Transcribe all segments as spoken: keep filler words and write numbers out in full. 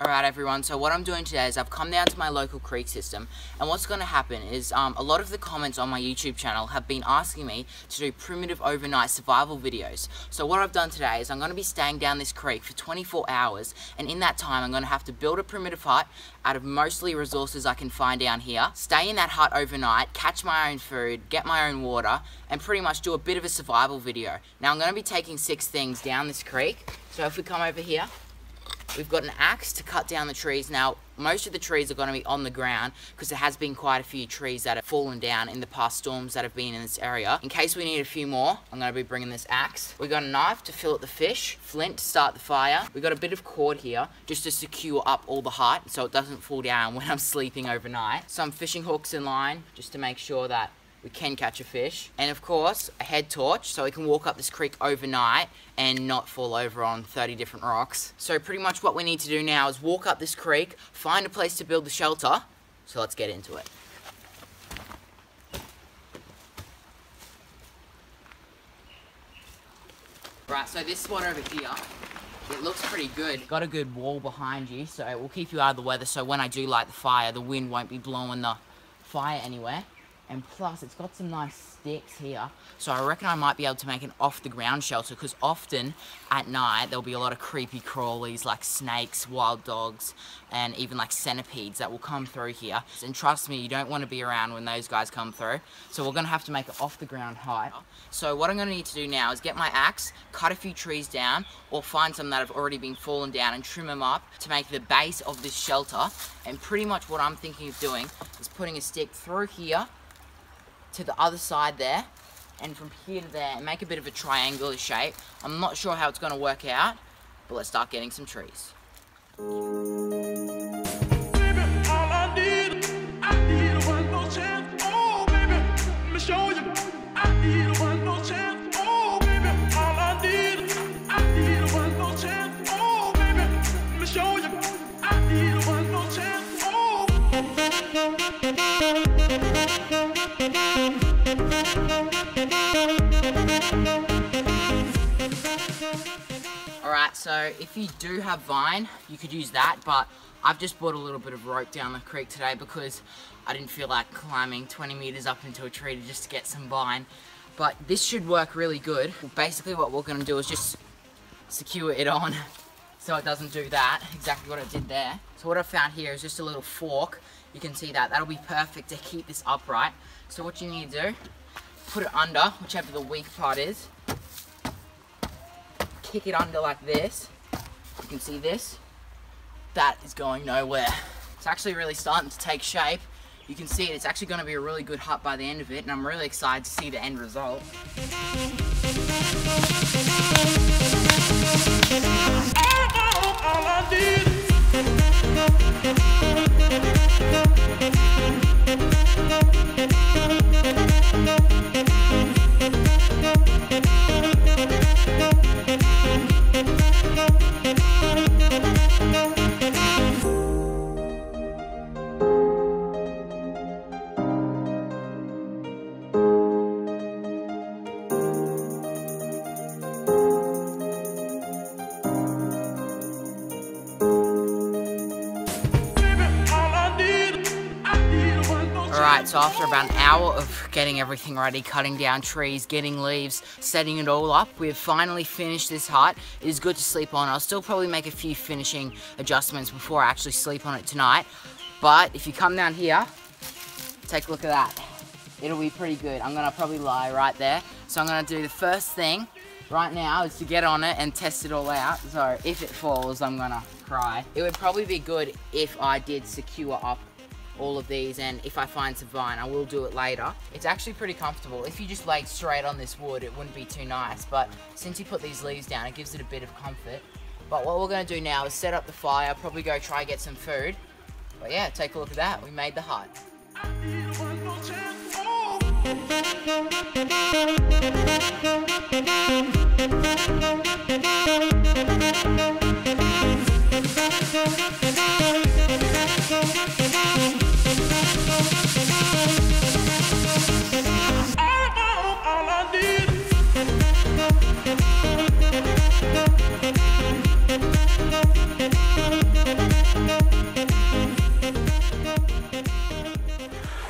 Alright everyone, so what I'm doing today is I've come down to my local creek system, and what's going to happen is um, a lot of the comments on my YouTube channel have been asking me to do primitive overnight survival videos. So what I've done today is I'm going to be staying down this creek for twenty-four hours, and in that time I'm going to have to build a primitive hut out of mostly resources I can find down here, stay in that hut overnight, catch my own food, get my own water, and pretty much do a bit of a survival video. Now I'm going to be taking six things down this creek, so if we come over here, we've got an axe to cut down the trees. Now, most of the trees are going to be on the ground because there has been quite a few trees that have fallen down in the past storms that have been in this area. In case we need a few more, I'm going to be bringing this axe. We've got a knife to fillet the fish, flint to start the fire. We've got a bit of cord here just to secure up all the hut so it doesn't fall down when I'm sleeping overnight. Some fishing hooks and line just to make sure that we can catch a fish. And of course, a head torch, so we can walk up this creek overnight and not fall over on thirty different rocks. So pretty much what we need to do now is walk up this creek, find a place to build the shelter. So let's get into it. Right, so this spot over here, it looks pretty good. Got a good wall behind you, so it will keep you out of the weather, so when I do light the fire, the wind won't be blowing the fire anywhere. And plus, it's got some nice sticks here. So I reckon I might be able to make an off-the-ground shelter, because often at night, there'll be a lot of creepy crawlies like snakes, wild dogs, and even like centipedes that will come through here. And trust me, you don't want to be around when those guys come through. So we're going to have to make it off-the-ground high. So what I'm going to need to do now is get my axe, cut a few trees down, or find some that have already been fallen down and trim them up to make the base of this shelter. And pretty much what I'm thinking of doing is putting a stick through here, to the other side there, and from here to there, and make a bit of a triangular shape. I'm not sure how it's going to work out, but let's start getting some trees. Alright, so if you do have vine, you could use that, but I've just brought a little bit of rope down the creek today because I didn't feel like climbing twenty meters up into a tree to just get some vine. But this should work really good. Well, basically what we're going to do is just secure it on so it doesn't do that, exactly what it did there. So what I found here is just a little fork. You can see that. That'll be perfect to keep this upright. So what you need to do, put it under, whichever the weak part is. Kick it under like this. You can see this. That is going nowhere. It's actually really starting to take shape. You can see it. It's actually going to be a really good hut by the end of it, and I'm really excited to see the end result. Alright, so after about an hour of getting everything ready, cutting down trees, getting leaves, setting it all up, we have finally finished this hut. It is good to sleep on. I'll still probably make a few finishing adjustments before I actually sleep on it tonight. But if you come down here, take a look at that. It'll be pretty good. I'm going to probably lie right there. So I'm going to do the first thing right now is to get on it and test it all out. So if it falls, I'm going to cry. It would probably be good if I did secure up all of these, and if I find some vine, I will do it later. It's actually pretty comfortable. If you just laid straight on this wood, it wouldn't be too nice, but since you put these leaves down, it gives it a bit of comfort. But what we're going to do now is set up the fire, probably go try and get some food. But yeah, take a look at that. We made the hut.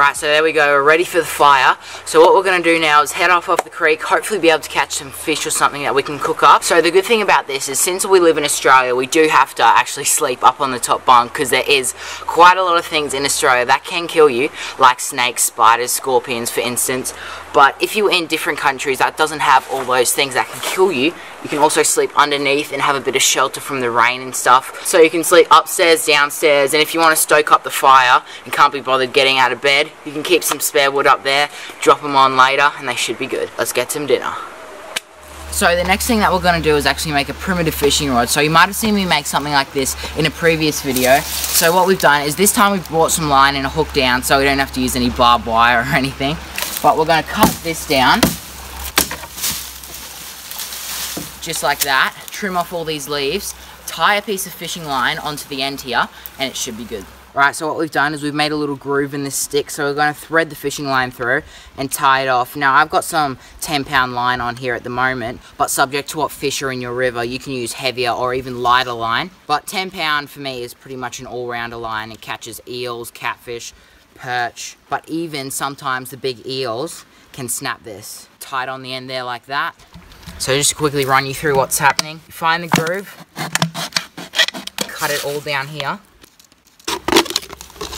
Right, so there we go, we're ready for the fire. So what we're going to do now is head off off the creek, hopefully be able to catch some fish or something that we can cook up. So the good thing about this is since we live in Australia, we do have to actually sleep up on the top bunk, because there is quite a lot of things in Australia that can kill you, like snakes, spiders, scorpions for instance. But if you're in different countries that doesn't have all those things that can kill you, you can also sleep underneath and have a bit of shelter from the rain and stuff. So you can sleep upstairs, downstairs, and if you want to stoke up the fire and can't be bothered getting out of bed, you can keep some spare wood up there, drop them on later, and they should be good. Let's get some dinner. So the next thing that we're going to do is actually make a primitive fishing rod. So you might have seen me make something like this in a previous video. So what we've done is this time we've brought some line and a hook down so we don't have to use any barbed wire or anything. But we're going to cut this down, just like that, trim off all these leaves, tie a piece of fishing line onto the end here, and it should be good. Alright, so what we've done is we've made a little groove in this stick, so we're going to thread the fishing line through and tie it off. Now, I've got some ten pound line on here at the moment, but subject to what fish are in your river, you can use heavier or even lighter line. But ten pound for me is pretty much an all-rounder line. It catches eels, catfish, perch, but even sometimes the big eels can snap this. Tie it on the end there like that. So just to quickly run you through what's happening. You find the groove, cut it all down here.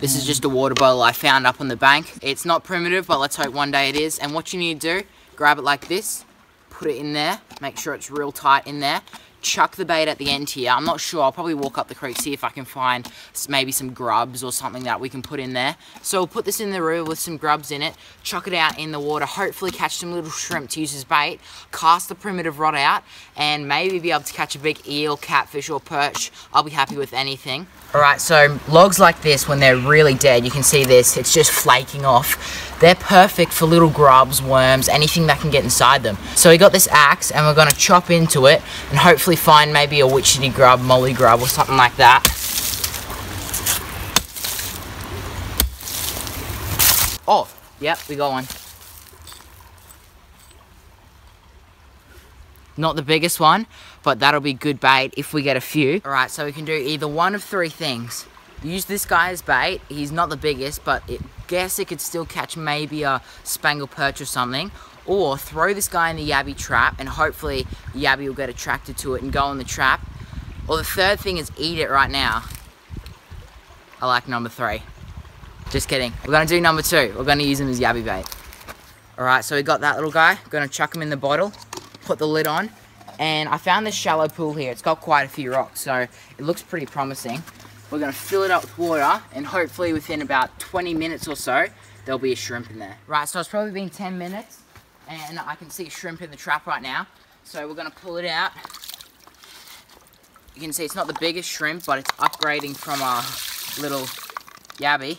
This is just a water bottle I found up on the bank. It's not primitive, but let's hope one day it is. And what you need to do, grab it like this, put it in there, make sure it's real tight in there, chuck the bait at the end here. I'm not sure, I'll probably walk up the creek, see if I can find maybe some grubs or something that we can put in there. So we'll put this in the river with some grubs in it, chuck it out in the water, hopefully catch some little shrimp to use as bait, cast the primitive rod out, and maybe be able to catch a big eel, catfish or perch. I'll be happy with anything. Alright, so logs like this, when they're really dead, you can see this, it's just flaking off. They're perfect for little grubs, worms, anything that can get inside them. So we got this axe and we're going to chop into it and hopefully find maybe a witchetty grub, molly grub or something like that. Oh, yep, we got one. Not the biggest one, but that'll be good bait if we get a few. Alright, so we can do either one of three things. Use this guy as bait, he's not the biggest, but I guess it could still catch maybe a spangle perch or something. Or throw this guy in the yabby trap and hopefully yabby will get attracted to it and go in the trap. Or the third thing is eat it right now. I like number three. Just kidding. We're going to do number two. We're going to use him as yabby bait. Alright, so we got that little guy. Going to chuck him in the bottle. Put the lid on. And I found this shallow pool here. It's got quite a few rocks, so it looks pretty promising. We're going to fill it up with water and hopefully within about twenty minutes or so, there'll be a shrimp in there. Right, so it's probably been ten minutes. And I can see shrimp in the trap right now. So we're going to pull it out. You can see it's not the biggest shrimp, but it's upgrading from a little yabby. You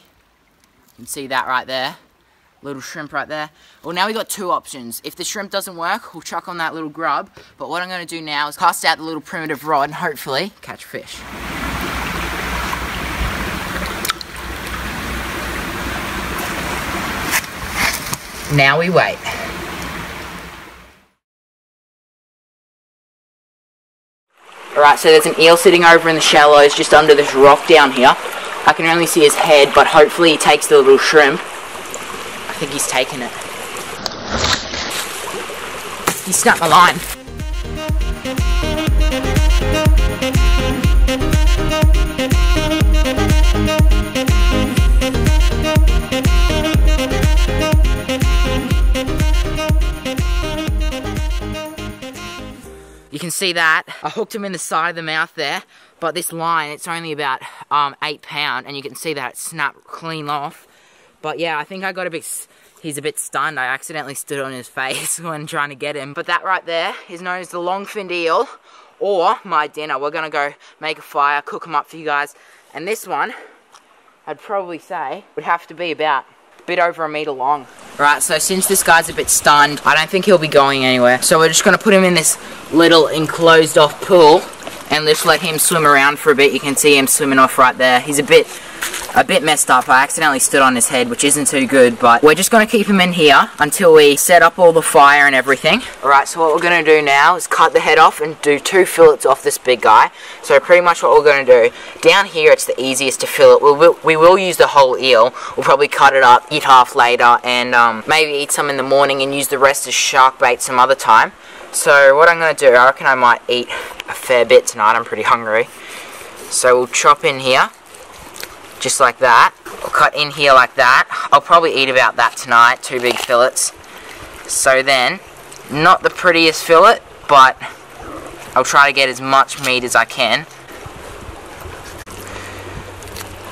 can see that right there. Little shrimp right there. Well, now we've got two options. If the shrimp doesn't work, we'll chuck on that little grub. But what I'm going to do now is cast out the little primitive rod and hopefully catch fish. Now we wait. Alright, so there's an eel sitting over in the shallows just under this rock down here. I can only see his head, but hopefully he takes the little shrimp. I think he's taken it. He snapped my line. You can see that. I hooked him in the side of the mouth there, but this line, it's only about um, eight pound, and you can see that it snapped clean off. But yeah, I think I got a bit, he's a bit stunned. I accidentally stood on his face when trying to get him. But that right there is known as the long-finned eel, or my dinner. We're gonna go make a fire, cook them up for you guys. And this one, I'd probably say, would have to be about bit over a meter long. Right, so since this guy's a bit stunned, I don't think he'll be going anywhere. So we're just going to put him in this little enclosed off pool and just let him swim around for a bit. You can see him swimming off right there. He's a bit a bit messed up. I accidentally stood on his head, which isn't too good, but we're just going to keep him in here until we set up all the fire and everything. Alright, so what we're going to do now is cut the head off and do two fillets off this big guy. So pretty much what we're going to do, down here it's the easiest to fillet. We'll, we'll, we will use the whole eel. We'll probably cut it up, eat half later, and um, maybe eat some in the morning and use the rest as shark bait some other time. So what I'm going to do, I reckon I might eat a fair bit tonight. I'm pretty hungry. So we'll chop in here, just like that. We'll cut in here like that. I'll probably eat about that tonight, two big fillets. So then, not the prettiest fillet, but I'll try to get as much meat as I can.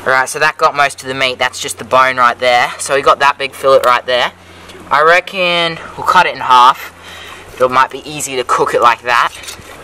Alright, so that got most of the meat. That's just the bone right there. So we got that big fillet right there. I reckon we'll cut it in half. It might be easy to cook it like that.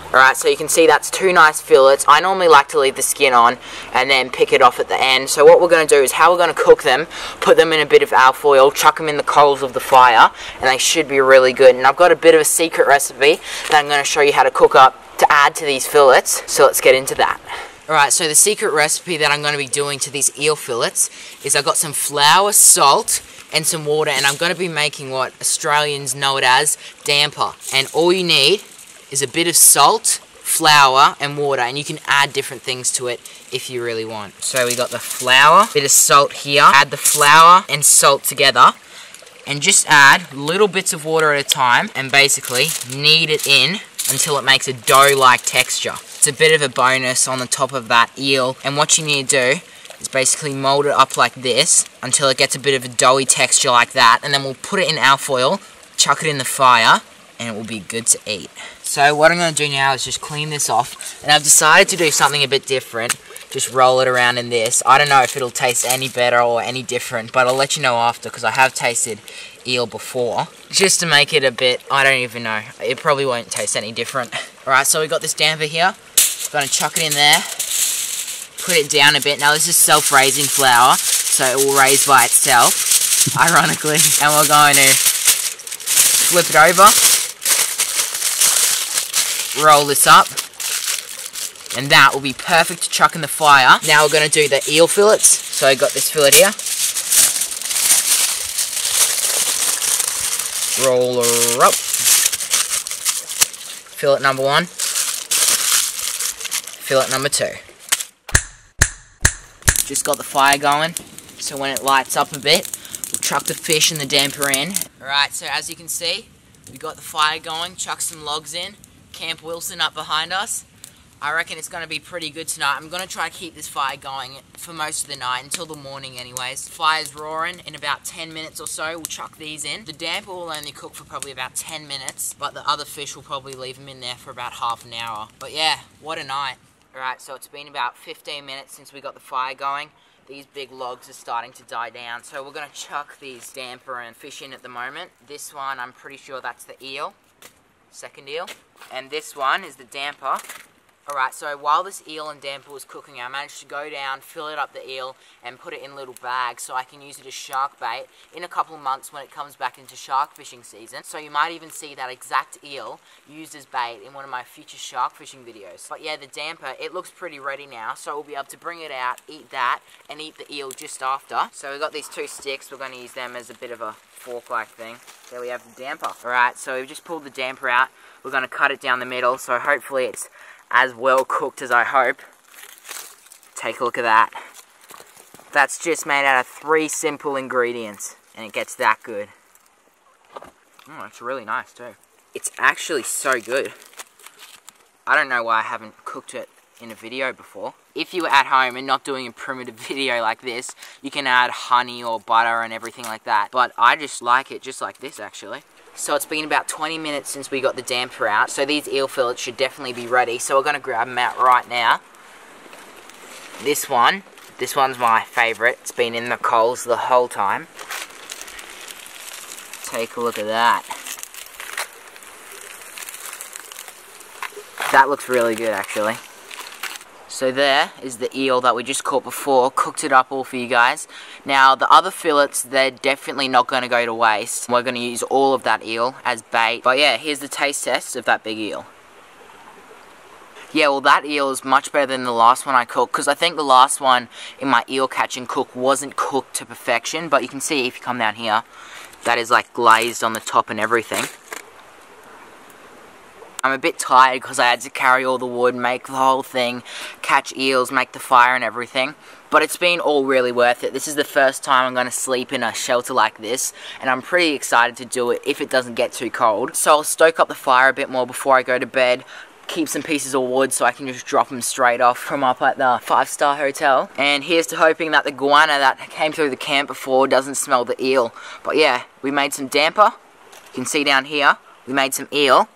Alright, so you can see that's two nice fillets. I normally like to leave the skin on and then pick it off at the end. So what we're going to do is how we're going to cook them, put them in a bit of alfoil, chuck them in the coals of the fire, and they should be really good. And I've got a bit of a secret recipe that I'm going to show you how to cook up to add to these fillets. So let's get into that. Alright, so the secret recipe that I'm going to be doing to these eel fillets is I've got some flour, salt, and some water, and I'm going to be making what Australians know it as damper. And all you need is a bit of salt, flour, and water, and you can add different things to it if you really want. So we got the flour, bit of salt here, add the flour and salt together, and just add little bits of water at a time, and basically knead it in until it makes a dough-like texture. It's a bit of a bonus on the top of that eel, and what you need to do is basically mold it up like this until it gets a bit of a doughy texture like that, and then we'll put it in alfoil, chuck it in the fire, and it will be good to eat. So what I'm going to do now is just clean this off, and I've decided to do something a bit different. Just roll it around in this. I don't know if it'll taste any better or any different, but I'll let you know after, because I have tasted eel before. Just to make it a bit, I don't even know, it probably won't taste any different. Alright, so we got this damper here, just going to chuck it in there. Put it down a bit. Now this is self-raising flour, so it will raise by itself, ironically. And we're going to flip it over, roll this up, and that will be perfect to chuck in the fire. Now we're going to do the eel fillets. So I got this fillet here. Roll her up. Fillet number one. Fillet number two. Just got the fire going, so when it lights up a bit, we'll chuck the fish and the damper in. Alright, so as you can see, we got the fire going, chuck some logs in, Camp Wilson up behind us. I reckon it's going to be pretty good tonight. I'm going to try to keep this fire going for most of the night, until the morning anyways. Fire's roaring. In about ten minutes or so, we'll chuck these in. The damper will only cook for probably about ten minutes, but the other fish will probably leave them in there for about half an hour. But yeah, what a night. Alright, so it's been about fifteen minutes since we got the fire going. These big logs are starting to die down, so we're going to chuck these damper and fish in at the moment. This one, I'm pretty sure that's the eel, second eel, and this one is the damper. Alright, so while this eel and damper was cooking, I managed to go down, fillet up the eel, and put it in little bags so I can use it as shark bait in a couple of months when it comes back into shark fishing season. So you might even see that exact eel used as bait in one of my future shark fishing videos. But yeah, the damper, it looks pretty ready now, so we'll be able to bring it out, eat that, and eat the eel just after. So we've got these two sticks, we're going to use them as a bit of a fork-like thing. There we have the damper. Alright, so we've just pulled the damper out, we're going to cut it down the middle, so hopefully it's as well cooked as I hope. Take a look at that. That's just made out of three simple ingredients, and it gets that good. Oh, it's really nice too. It's actually so good. I don't know why I haven't cooked it in a video before. If you were at home and not doing a primitive video like this, you can add honey or butter and everything like that. But I just like it just like this actually. So it's been about twenty minutes since we got the damper out, so these eel fillets should definitely be ready. So we're going to grab them out right now. This one, this one's my favourite. It's been in the coals the whole time. Take a look at that. That looks really good actually. So there is the eel that we just caught before, cooked it up all for you guys. Now the other fillets, they're definitely not going to go to waste. We're going to use all of that eel as bait. But yeah, here's the taste test of that big eel. Yeah, well, that eel is much better than the last one I cooked, because I think the last one in my eel catch and cook wasn't cooked to perfection, but you can see if you come down here, that is like glazed on the top and everything. I'm a bit tired because I had to carry all the wood, make the whole thing, catch eels, make the fire and everything. But it's been all really worth it. This is the first time I'm going to sleep in a shelter like this, and I'm pretty excited to do it if it doesn't get too cold. So I'll stoke up the fire a bit more before I go to bed, keep some pieces of wood so I can just drop them straight off from up at the five-star hotel. And here's to hoping that the guana that came through the camp before doesn't smell the eel. But yeah, we made some damper. You can see down here, we made some eel.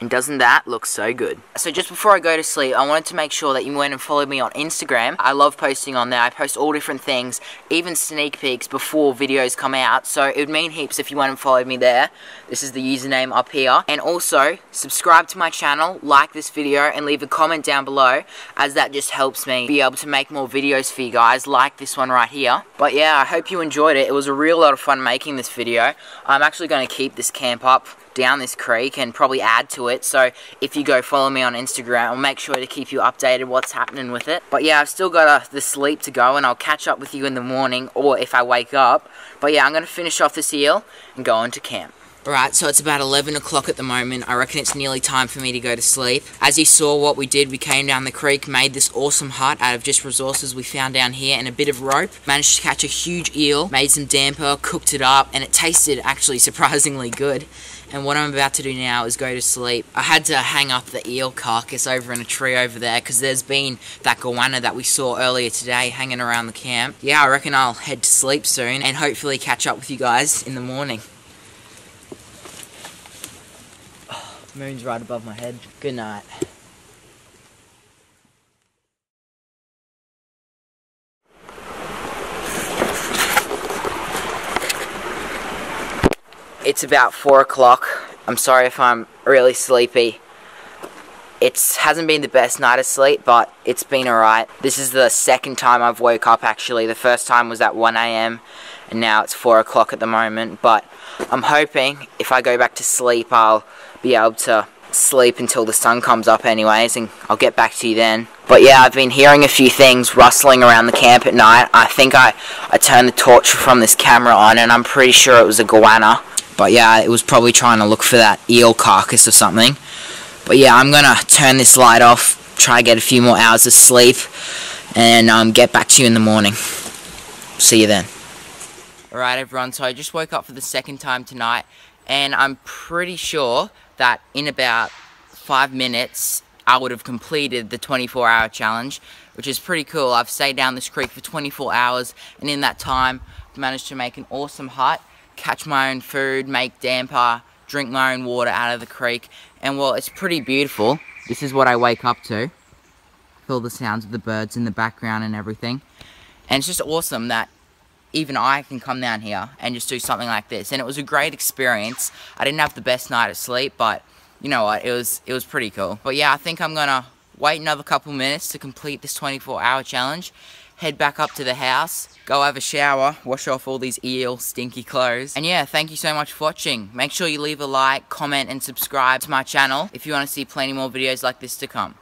And doesn't that look so good? So just before I go to sleep, I wanted to make sure that you went and followed me on Instagram. I love posting on there. I post all different things, even sneak peeks before videos come out. So it would mean heaps if you went and followed me there. This is the username up here. And also, subscribe to my channel, like this video, and leave a comment down below, as that just helps me be able to make more videos for you guys, like this one right here. But yeah, I hope you enjoyed it. It was a real lot of fun making this video. I'm actually going to keep this camp up down this creek and probably add to it, so if you go follow me on Instagram, I'll make sure to keep you updated what's happening with it. But yeah, I've still got uh, the sleep to go, and I'll catch up with you in the morning, or if I wake up. But yeah, I'm going to finish off this eel and go on to camp. Alright, so it's about eleven o'clock at the moment. I reckon it's nearly time for me to go to sleep. As you saw what we did, we came down the creek, made this awesome hut out of just resources we found down here and a bit of rope. Managed to catch a huge eel, made some damper, cooked it up, and it tasted actually surprisingly good. And what I'm about to do now is go to sleep. I had to hang up the eel carcass over in a tree over there because there's been that goanna that we saw earlier today hanging around the camp. Yeah, I reckon I'll head to sleep soon and hopefully catch up with you guys in the morning. Moon's right above my head. Good night. It's about four o'clock. I'm sorry if I'm really sleepy. It hasn't been the best night of sleep, but it's been alright. This is the second time I've woke up actually. The first time was at one A M and now it's four o'clock at the moment. But I'm hoping if I go back to sleep, I'll be able to sleep until the sun comes up anyways, and I'll get back to you then. But yeah, I've been hearing a few things rustling around the camp at night. I think I, I turned the torch from this camera on and I'm pretty sure it was a goanna. But yeah, it was probably trying to look for that eel carcass or something. But yeah, I'm gonna turn this light off, try to get a few more hours of sleep, and um, get back to you in the morning. See you then. Alright everyone, so I just woke up for the second time tonight, and I'm pretty sure that in about five minutes I would have completed the twenty-four hour challenge, which is pretty cool. I've stayed down this creek for twenty-four hours, and in that time I've managed to make an awesome hut, catch my own food, make damper, drink my own water out of the creek, and well, it's pretty beautiful. This is what I wake up to, with all the sounds of the birds in the background and everything. And it's just awesome that even I can come down here and just do something like this. And it was a great experience. I didn't have the best night of sleep, but you know what, it was it was pretty cool. But yeah, I think I'm gonna wait another couple minutes to complete this twenty-four hour challenge, head back up to the house, go have a shower, wash off all these eel stinky clothes. And yeah, thank you so much for watching. Make sure you leave a like, comment, and subscribe to my channel if you want to see plenty more videos like this to come.